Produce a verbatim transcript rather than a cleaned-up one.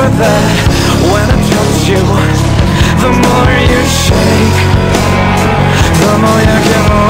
over there. When I touch you, the more you shake, the more you give away.